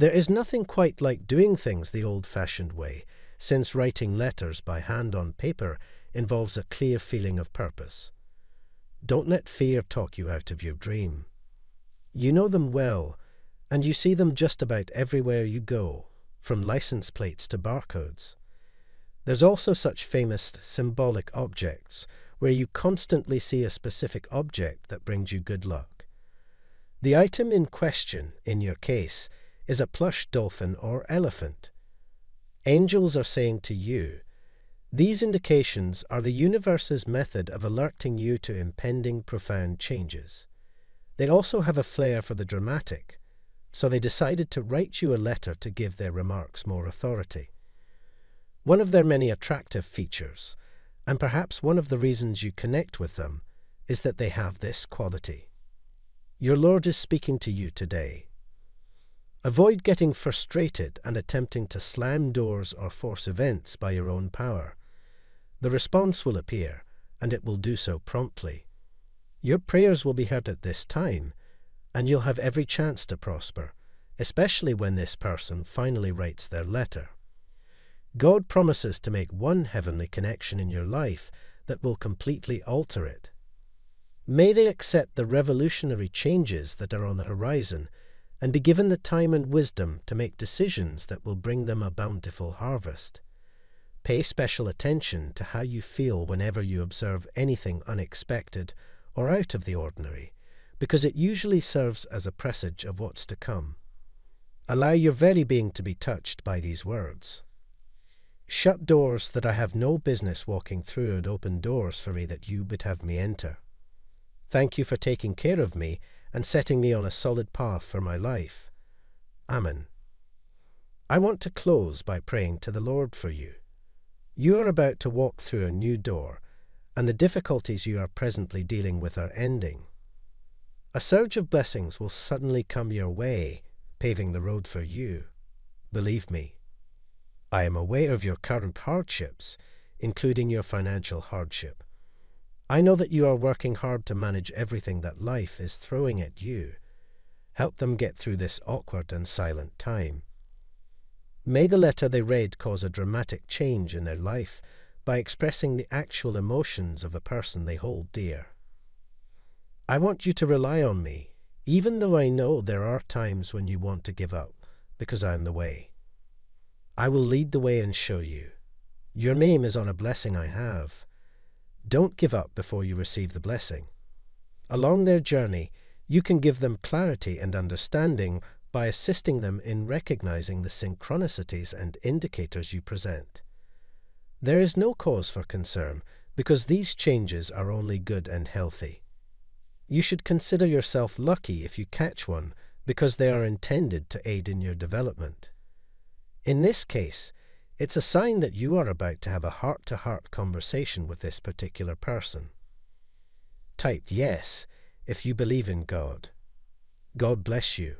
There is nothing quite like doing things the old-fashioned way, since writing letters by hand on paper involves a clear feeling of purpose. Don't let fear talk you out of your dream. You know them well, and you see them just about everywhere you go, from license plates to barcodes. There's also such famous symbolic objects, where you constantly see a specific object that brings you good luck. The item in question, in your case, is a plush dolphin or elephant. Angels are saying to you, these indications are the universe's method of alerting you to impending profound changes. They also have a flair for the dramatic, so they decided to write you a letter to give their remarks more authority. One of their many attractive features, and perhaps one of the reasons you connect with them, is that they have this quality. Your Lord is speaking to you today. Avoid getting frustrated and attempting to slam doors or force events by your own power. The response will appear, and it will do so promptly. Your prayers will be heard at this time, and you'll have every chance to prosper, especially when this person finally writes their letter. God promises to make one heavenly connection in your life that will completely alter it. May they accept the revolutionary changes that are on the horizon and be given the time and wisdom to make decisions that will bring them a bountiful harvest. Pay special attention to how you feel whenever you observe anything unexpected or out of the ordinary, because it usually serves as a presage of what's to come. Allow your very being to be touched by these words. Shut doors that I have no business walking through, and open doors for me that you would have me enter. Thank you for taking care of me and setting me on a solid path for my life. Amen. I want to close by praying to the Lord for you. You are about to walk through a new door, and the difficulties you are presently dealing with are ending. A surge of blessings will suddenly come your way, paving the road for you. Believe me, I am aware of your current hardships, including your financial hardship. I know that you are working hard to manage everything that life is throwing at you. Help them get through this awkward and silent time. May the letter they read cause a dramatic change in their life by expressing the actual emotions of the person they hold dear. I want you to rely on me, even though I know there are times when you want to give up, because I am the way. I will lead the way and show you. Your name is on a blessing I have. Don't give up before you receive the blessing. Along their journey, you can give them clarity and understanding by assisting them in recognizing the synchronicities and indicators you present. There is no cause for concern, because these changes are only good and healthy. You should consider yourself lucky if you catch one, because they are intended to aid in your development. In this case, it's a sign that you are about to have a heart-to-heart conversation with this particular person. Type yes if you believe in God. God bless you.